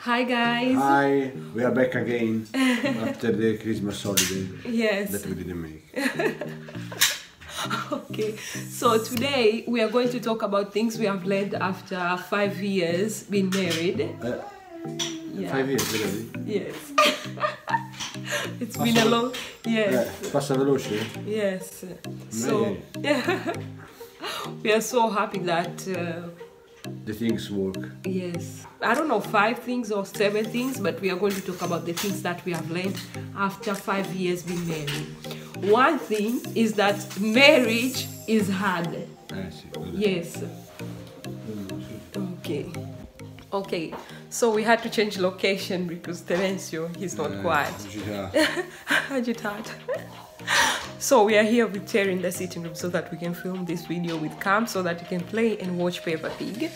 Hi guys! Hi! We are back again after the Christmas holiday. Yes. That we didn't make. Okay, so today we are going to talk about things we have learned after 5 years being married. 5 years really? Yes. It's passa been a long... Yes. Passa veloce? Yes. So... We are so happy that... the things work. Yes. I don't know, 5 things or 7 things, but we are going to talk about the things that we have learned after 5 years being married. One thing is that marriage is hard. Yes. Okay. Okay. So we had to change location because Terenzio, he's not quiet. Agitato. So we are here with Terry in the sitting room so that we can film this video with Cam so that you can play and watch Peppa Pig.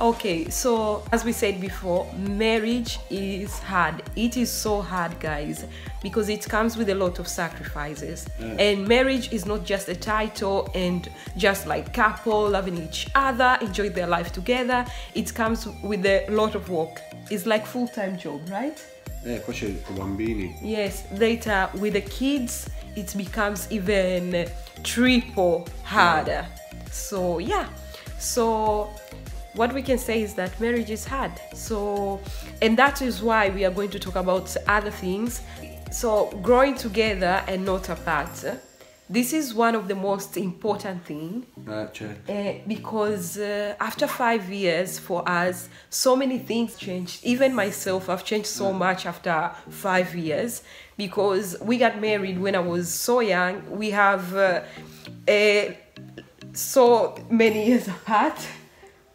Okay, so as we said before, marriage is hard. It is so hard, guys, because it comes with a lot of sacrifices. And marriage is not just a title and just like couple loving each other, enjoy their life together. It comes with a lot of work. It's like full-time job, right? Poi c'è i bambini. Yes, later with the kids it becomes even triple harder. So yeah, so what we can say is that marriage is hard. So, and that is why we are going to talk about other things. So growing together and not apart. This is one of the most important things because after 5 years for us, so many things changed. Even myself, I've changed so much after 5 years because we got married when I was so young. We have so many years apart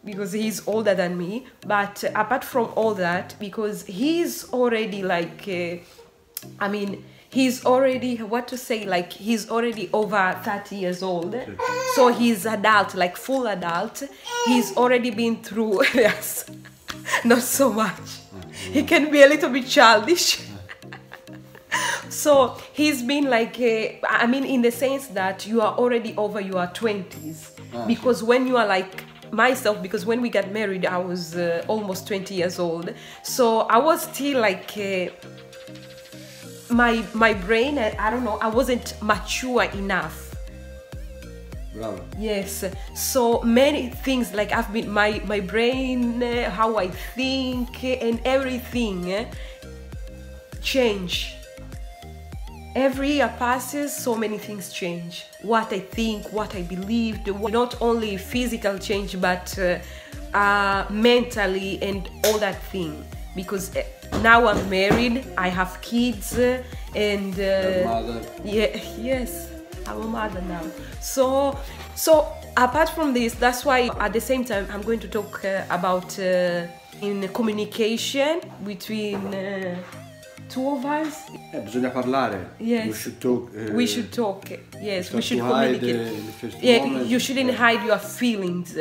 because he's older than me. But apart from all that, because he's already like, I mean, he's already, what to say, like he's already over 30 years old. Okay. So he's adult, like full adult. He's already been through, yes, not so much. He can be a little bit childish. So he's been like, I mean, in the sense that you are already over your 20s. Because when you are like, myself, because when we got married, I was almost 20 years old. So I was still like, my brain, I don't know, I wasn't mature enough. Bravo. Yes, so many things, like I've been, my brain, how I think and everything change. Every year passes, so many things change. What I think, what I believed, not only physical change, but mentally and all that thing. Because now I'm married, I have kids, and mother. Yeah, yes, I'm a mother now. So apart from this, that's why at the same time I'm going to talk about in communication between two of us. Bisogna parlare. Yes. We should talk. We should talk. Yes, we should communicate. You shouldn't hide your feelings.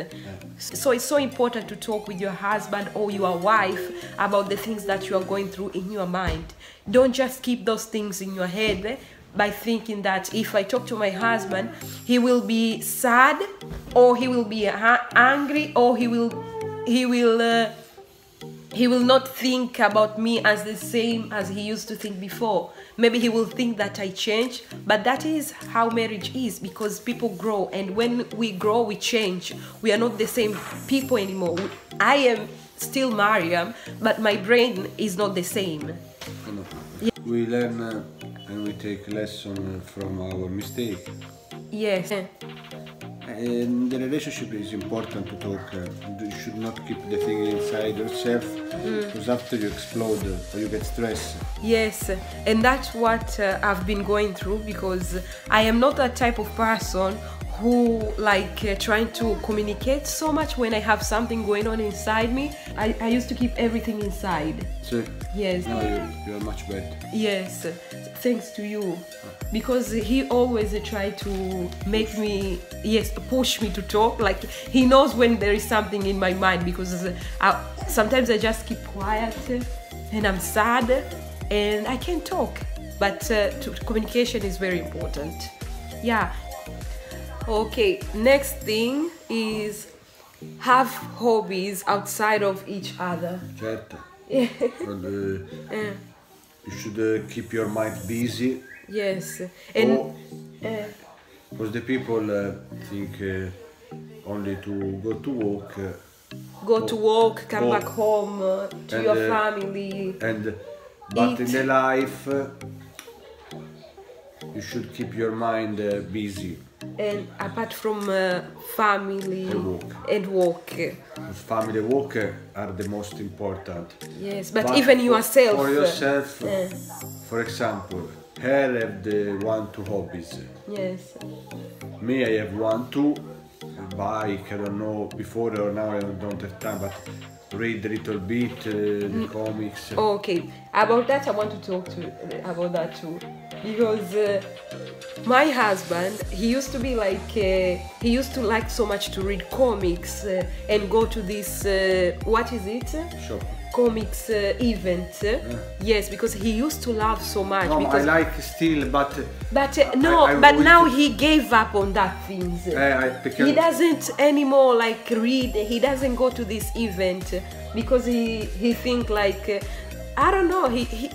So it's so important to talk with your husband or your wife about the things that you are going through in your mind. Don't just keep those things in your head by thinking that if I talk to my husband, he will be sad, or he will be angry, or he will not think about me as the same as he used to think before. Maybe he will think that I change, but that is how marriage is, because people grow, and when we grow, we change. We are not the same people anymore. I am still Mariam, but my brain is not the same. We learn and we take lesson from our mistake. Yes. And the relationship is important to talk. You should not keep the thing inside yourself, because after you explode or you get stressed. Yes, and that's what I've been going through, because I am not that type of person who like trying to communicate so much when I have something going on inside me. I used to keep everything inside. So, yes. Now you are much better. Yes, thanks to you. Because he always tried to make me, yes, push me to talk. Like he knows when there is something in my mind, because sometimes I just keep quiet and I'm sad and I can't talk. But communication is very important. Yeah. Okay, next thing is have hobbies outside of each other. Certo. and, you should keep your mind busy. Yes. And because the people think only to go to work. Go to work, come back home to your family. And but in the life, you should keep your mind busy. And apart from family and work. Family and work are the most important. Yes, but even yourself. For yourself, for example, her have the two hobbies. Yes. Me, I have two. Bike, I don't know, before or now I don't have time, but read a little bit, the comics. Okay, about that I want to talk to you about that too. Because my husband, he used to be like, he used to like so much to read comics and go to this, what is it? Shop. Comics event. Yes, because he used to love so much. No, I like still, but now he gave up on that things. He doesn't anymore like read. He doesn't go to this event because he think like, I don't know. He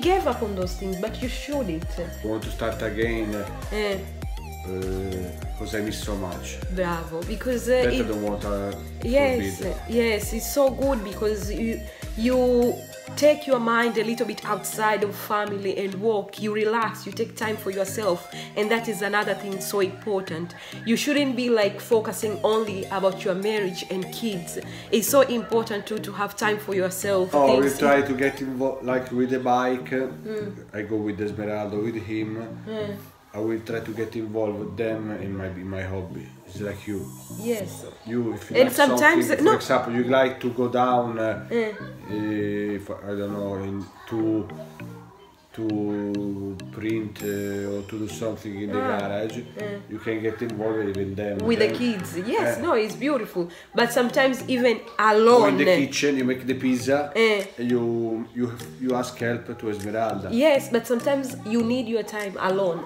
gave up on those things, but you shouldn't. I want to start again. Because I miss so much. Bravo, because better than what I forbid. Yes, it's so good because you take your mind a little bit outside of family and work. You relax, you take time for yourself, and that is another thing so important. You shouldn't be like focusing only about your marriage and kids. It's so important too to have time for yourself. Oh, we try to get involved, like with the bike. I go with Esmeralda, with him. I will try to get involved with them in my hobby. It's like you. Yes. You, if you and like sometimes, for example, you like to go down, if, I don't know, to print or to do something in the garage, you can get involved with them. With the kids, yes, no, it's beautiful. But sometimes even alone. Or in the kitchen, you make the pizza, you ask help to Esmeralda. Yes, but sometimes you need your time alone.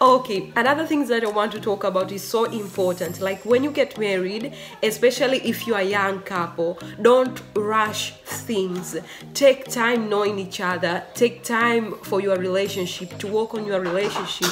Okay, another thing that I want to talk about is so important. Like when you get married, especially if you are a young couple, don't rush things. Take time knowing each other. Take time for your relationship, to work on your relationship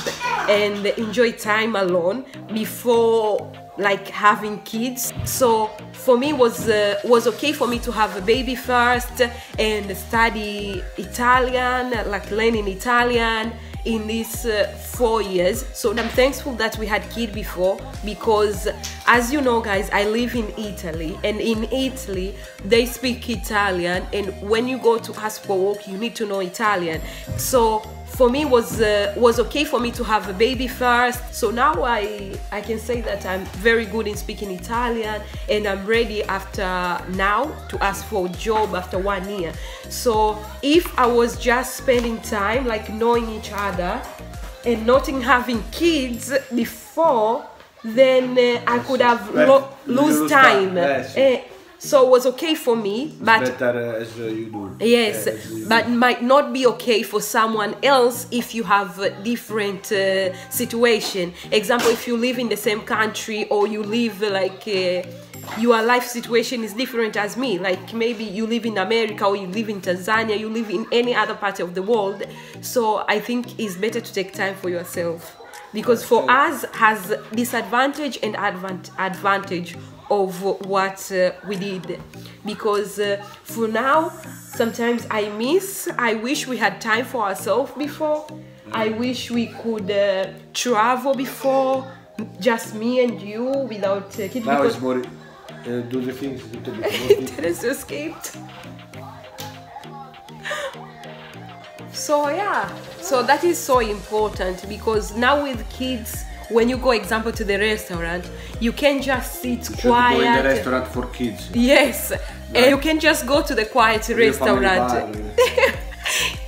and enjoy time alone before like having kids. So for me was okay for me to have a baby first and study Italian, like learning Italian in these 4 years. So I'm thankful that we had kids before, because as you know guys, I live in Italy, and in Italy they speak Italian, and when you go to ask for work you need to know Italian. So for me was okay for me to have a baby first. So now I can say that I'm very good in speaking Italian, and I'm ready after now to ask for a job after 1 year. So if I was just spending time like knowing each other and not having kids before, then I could have lose time. So it was okay for me, but it's better as you do. Yes, but it might not be okay for someone else if you have a different situation. Example, if you live in the same country, or you live like your life situation is different as me. Like maybe you live in America, or you live in Tanzania, you live in any other part of the world. So I think it's better to take time for yourself, because for us has disadvantage and advantage of what we did. Because for now sometimes I wish we had time for ourselves before. I wish we could travel before, just me and you, without kids. Now it's more do the things Terence escaped. So yeah, so that is so important, because now with kids, when you go, example, to the restaurant, you can just sit quiet. You should go in the restaurant for kids. Yes, you can just go to the quiet restaurant.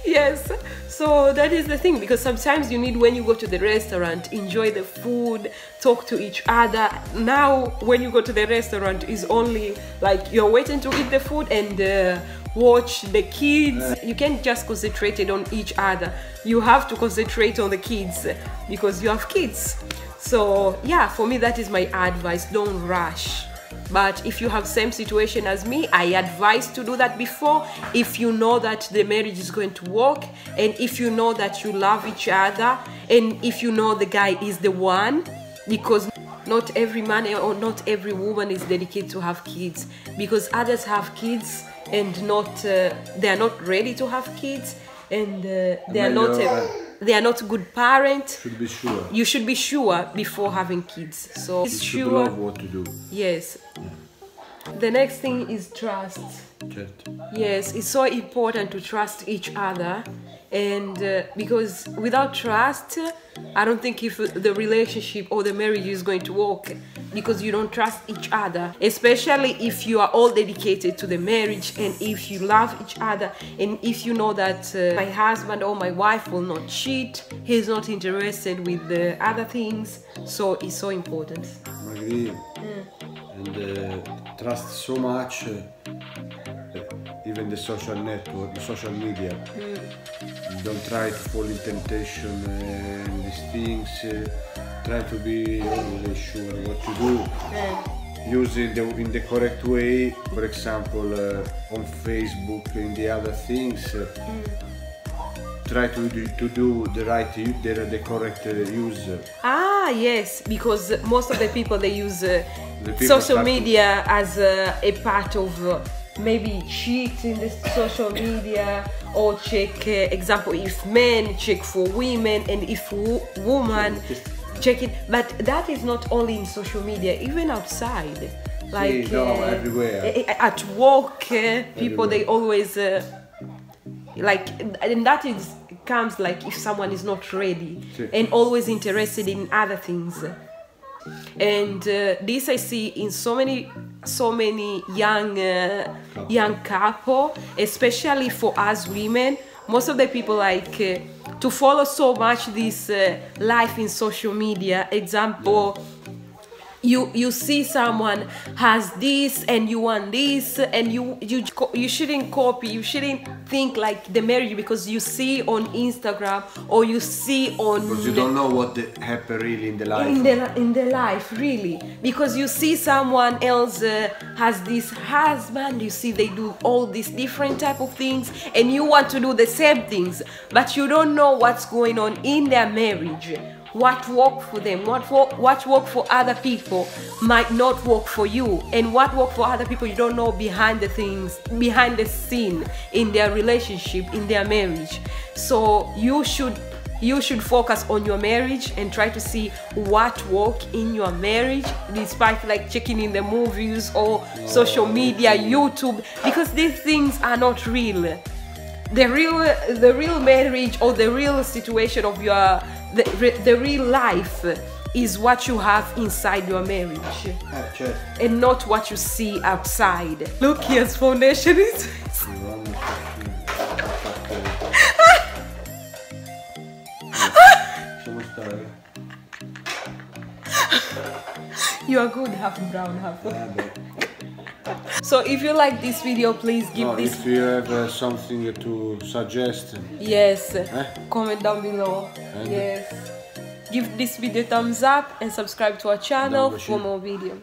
Yes, so that is the thing, because sometimes you need, when you go to the restaurant, enjoy the food, talk to each other. Now, when you go to the restaurant, it's only like you're waiting to eat the food and watch the kids. You can't just concentrate it on each other. You have to concentrate on the kids because you have kids. So yeah, for me that is my advice. Don't rush. But if you have same situation as me, I advise to do that before, if you know that the marriage is going to work, and if you know that you love each other, and if you know the guy is the one, because not every man or not every woman is dedicated to have kids, because others have kids and they are not ready to have kids, and they are not good parents. Should be sure. You should be sure before having kids. So you should love what to do. Yes. Yeah. The next thing is trust. Yes, it's so important to trust each other, and because without trust, I don't think if the relationship or the marriage is going to work, because you don't trust each other, especially if you are all dedicated to the marriage, and if you love each other, and if you know that my husband or my wife will not cheat, he's not interested with the other things, so it's so important. And trust so much, even the social network, the social media. Don't try to fall in temptation and these things. Try to be always sure what to do. Use it in the correct way. For example, on Facebook and the other things. Try to do the right, the correct use. Ah yes, because most of the people they use social media as a part of maybe cheat in the social media, or check example if men check for women, and if woman check it. But that is not only in social media, even outside, like everywhere. At work, people everywhere. They always like, and that is comes like if someone is not ready and always interested in other things. And this I see in so many young couple, especially for us women. Most of the people like to follow so much this life in social media. Example, you see someone has this and you want this, and you shouldn't copy, you shouldn't think like the marriage, because you see on Instagram or you see on, because you don't know what happened really in the life, in the life really, because you see someone else has this husband, you see they do all these different type of things, and you want to do the same things, but you don't know what's going on in their marriage. What worked for them, what worked for other people might not work for you, and what worked for other people you don't know behind the scene in their relationship, in their marriage. So you should focus on your marriage and try to see what worked in your marriage, despite like checking in the movies or social media, YouTube, because these things are not real. The real marriage or the real situation of your the real life is what you have inside your marriage, and not what you see outside. Look, here's foundation is. You are good, half brown, half black. So if you like this video, please give this. If you have something to suggest, yes, comment down below. And yes, give this video a thumbs up and subscribe to our channel for more videos.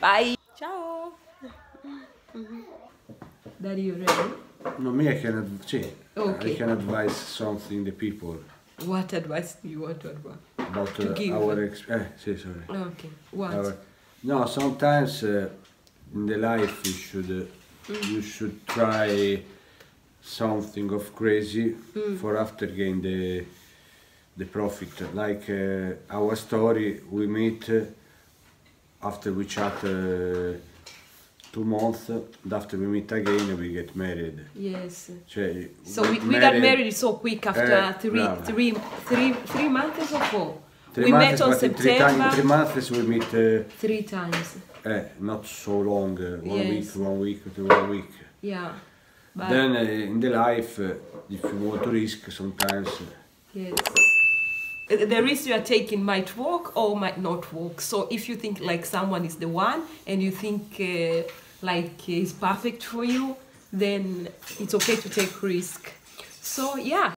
Bye. Ciao. Daddy, you ready? No, me, I can. See, okay. I can advise something the people. What advice do you want to advise? About our experience. Sorry. Okay. What? No, sometimes. In the life you should try something of crazy for after gain the profit. Like our story, we meet after we chat 2 months, and after we meet again we get married. Yes. So we got married so quick after three months or 4. We met on September. 3 months we meet 3 times. Not so long, 1 week, 1 week to 1 week. Yeah. But then in the life, if you want to risk sometimes. Yes. The risk you are taking might work or might not work. So if you think like someone is the one, and you think like he's perfect for you, then it's okay to take risk. So yeah.